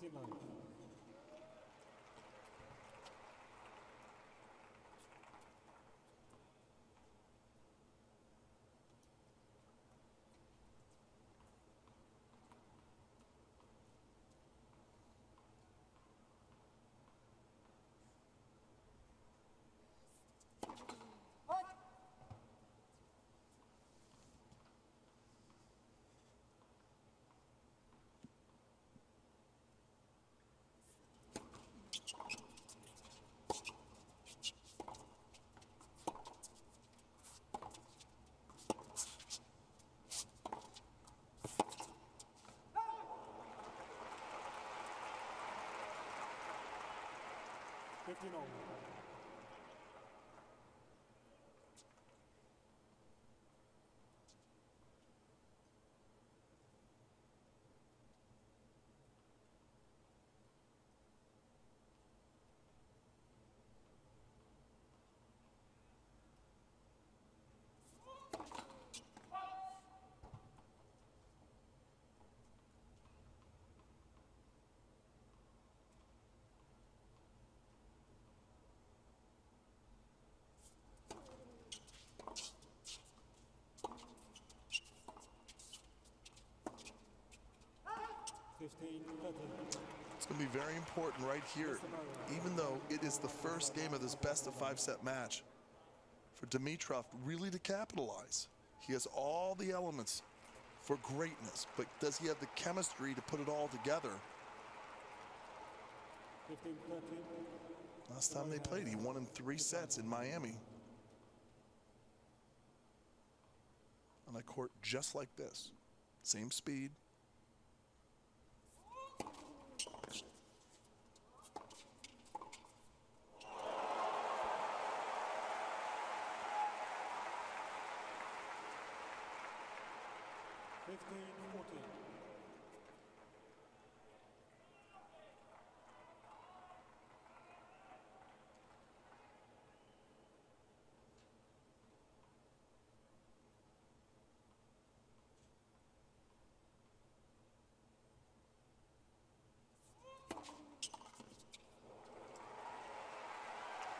59. It's going to be very important right here, even though it is the first game of this best-of-5-set match, for Dimitrov really to capitalize. He has all the elements for greatness, but does he have the chemistry to put it all together? Last time they played, he won in 3 sets in Miami on a court just like this. Same speed.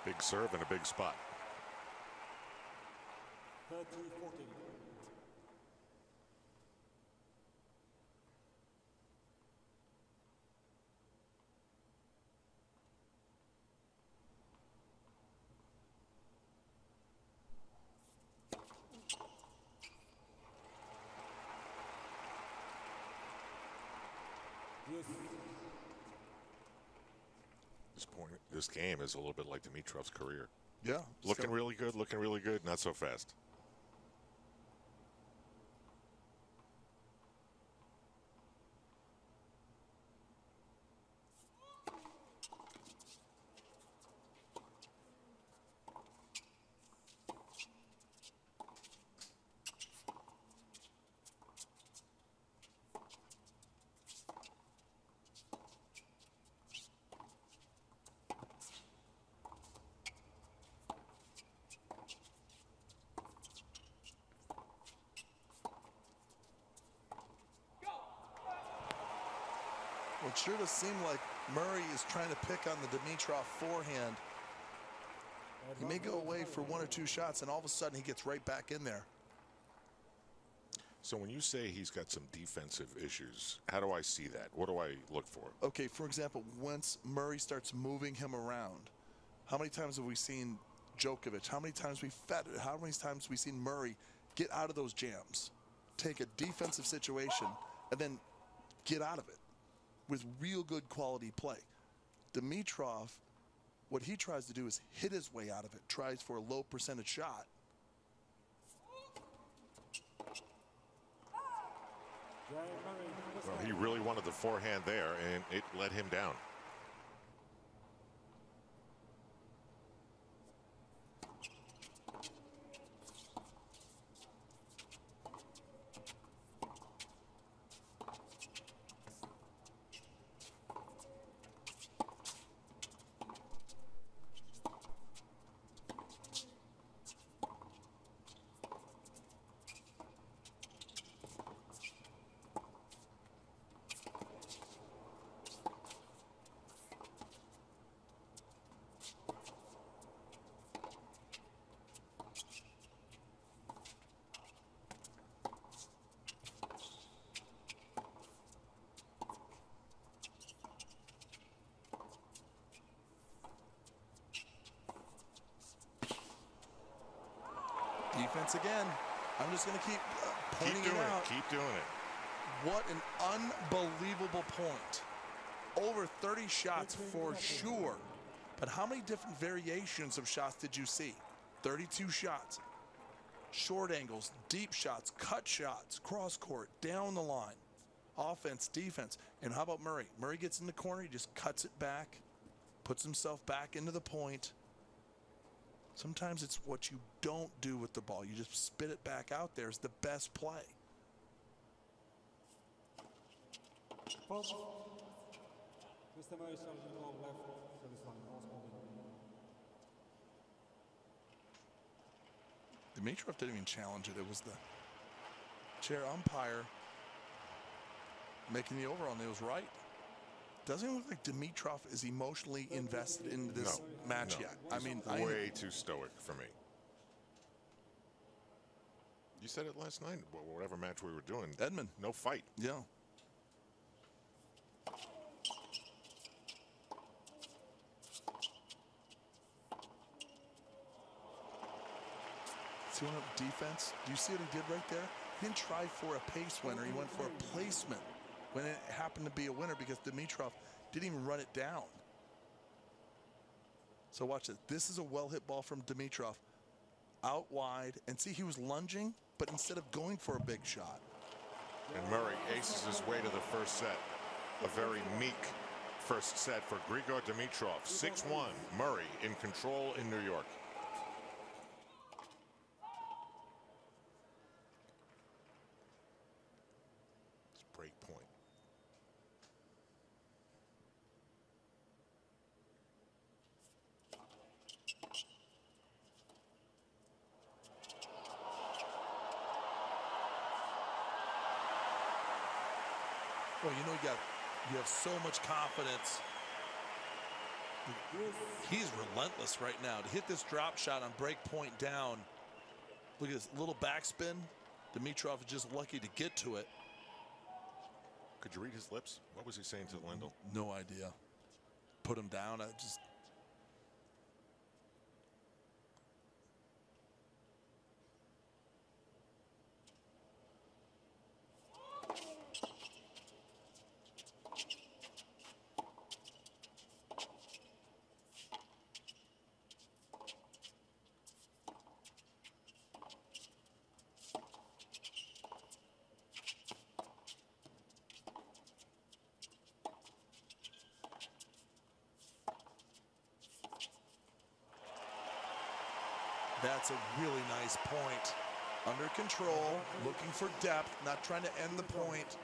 Big serve in a big spot. 13, 14. This game is a little bit like Dimitrov's career. Yeah. Looking really good, not so fast. It sure does seem like Murray is trying to pick on the Dimitrov forehand. He may go away for 1 or 2 shots, and all of a sudden he gets right back in there. So when you say he's got some defensive issues, how do I see that? What do I look for? Okay, for example, once Murray starts moving him around, how many times have we seen Djokovic? How many times we've fed it? How many times have we seen Murray get out of those jams, take a defensive situation, and then get out of it with real good quality play? Dimitrov, what he tries to do is hit his way out of it, tries for a low percentage shot. Well, he really wanted the forehand there, and it let him down. Defense again. I'm just going to keep pointing it out. Keep doing it. What an unbelievable point. Over 30 shots for sure. But how many different variations of shots did you see? 32 shots. Short angles, deep shots, cut shots, cross court, down the line. Offense, defense. And how about Murray? Murray gets in the corner. He just cuts it back, puts himself back into the point. Sometimes it's what you don't do with the ball. You just spit it back out there is the best play. Dimitrov didn't even challenge it. It was the chair umpire making the overall, and it was right. Doesn't look like Dimitrov is emotionally invested in this match yet. I mean, way too stoic for me. You said it last night, whatever match we were doing. Edmund. No fight. Yeah. See him up defense? Do you see what he did right there? He didn't try for a pace winner. He went for a placement when it happened to be a winner because Dimitrov didn't even run it down. So watch this. This is a well-hit ball from Dimitrov out wide. And see, he was lunging, but instead of going for a big shot. And Murray aces his way to the first set. A very meek first set for Grigor Dimitrov. 6-1, Murray in control in New York. Well, you know you have so much confidence. He's relentless right now to hit this drop shot on break point down. Look at this little backspin. Dimitrov is just lucky to get to it. Could you read his lips? What was he saying to Lindell? No idea. Put him down. I just. That's a really nice point. Under control, looking for depth, not trying to end the point.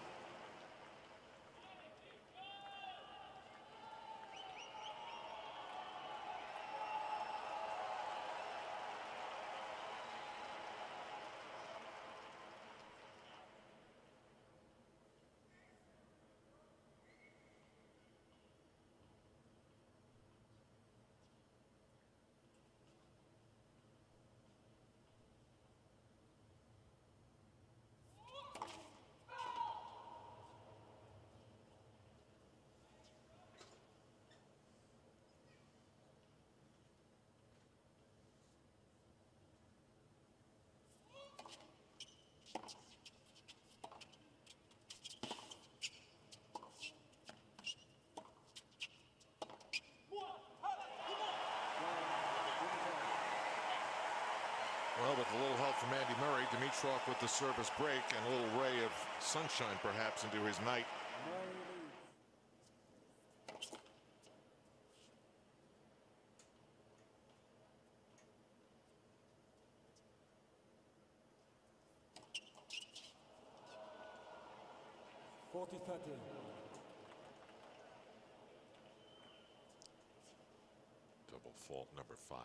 Well, with a little help from Andy Murray, Dimitrov with the service break and a little ray of sunshine perhaps into his night. Double fault number 5.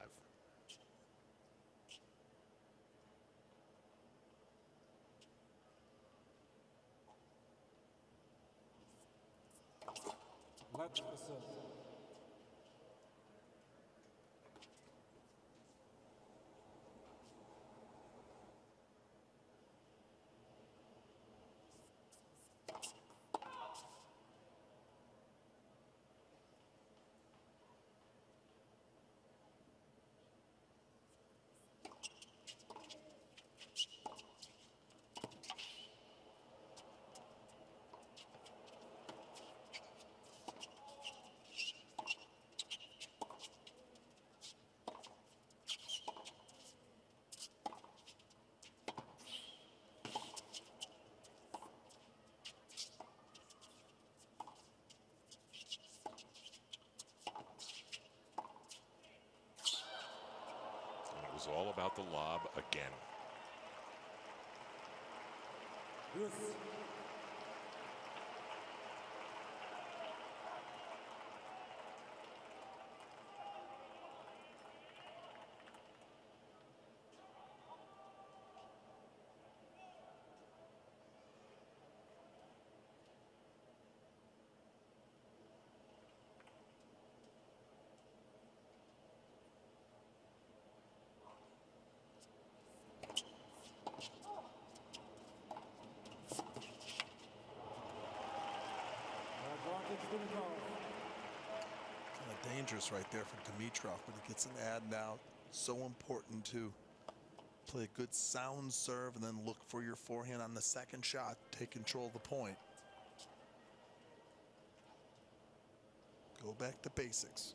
was all about the lob again. Yes. Kind of dangerous right there for Dimitrov, but he gets an ad now. So important to play a good sound serve and then look for your forehand on the second shot. Take control of the point. Go back to basics.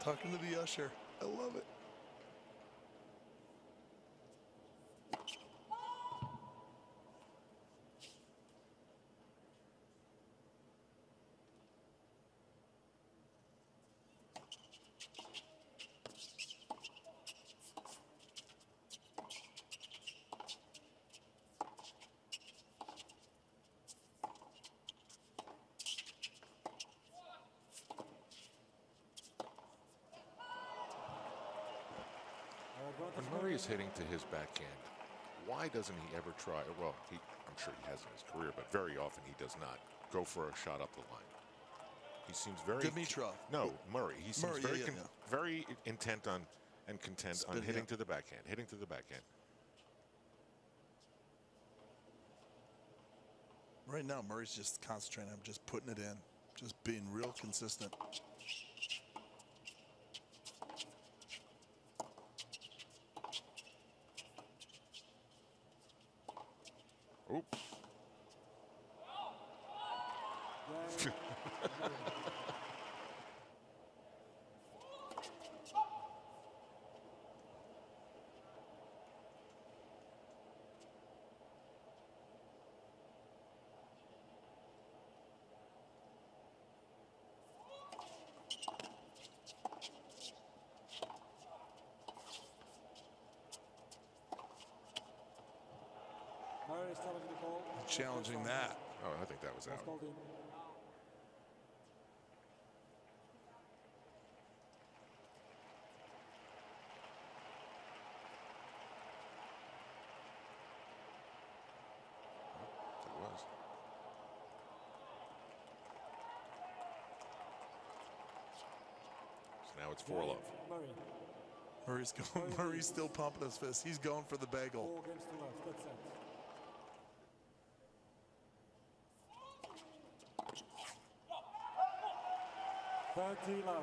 Talking to the usher. I love it. Murray's hitting to his backhand. Why doesn't he ever try? Well, I'm sure he has in his career, but very often he does not go for a shot up the line. He seems very Dimitrov. No, Murray. He seems very intent on and content on hitting to the backhand. Hitting to the backhand. Right now, Murray's just concentrating. I'm just putting it in, just being real consistent. Challenging that. Oh, I think that was out. So now it's 4-love. Murray's still pumping his fist. He's going for the bagel. Forty love.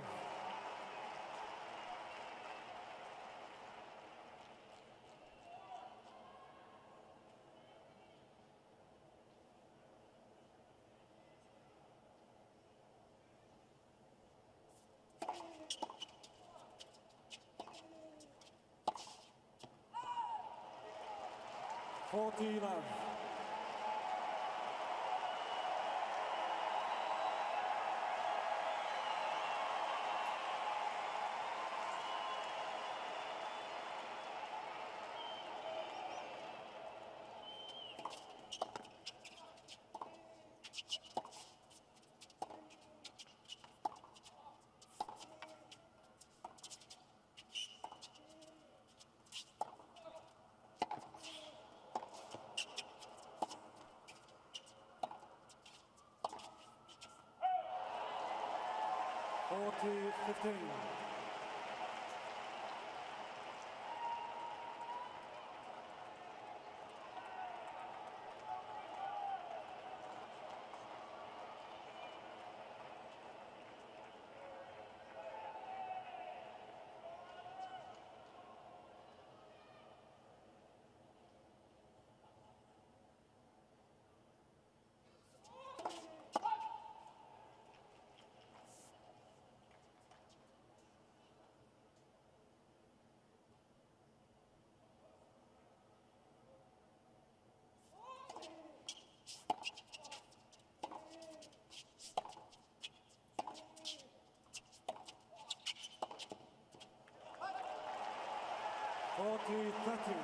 3:30.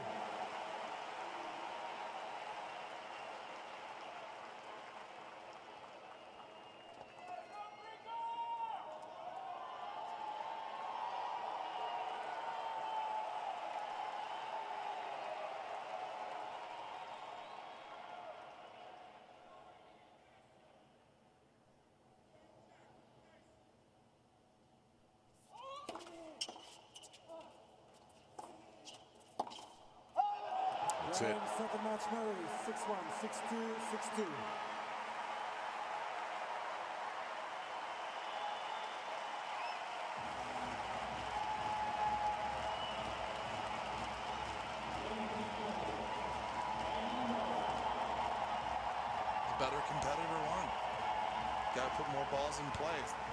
Second match, Murray, 6-1, 6-2, 6-2. A better competitor won. Got to put more balls in play.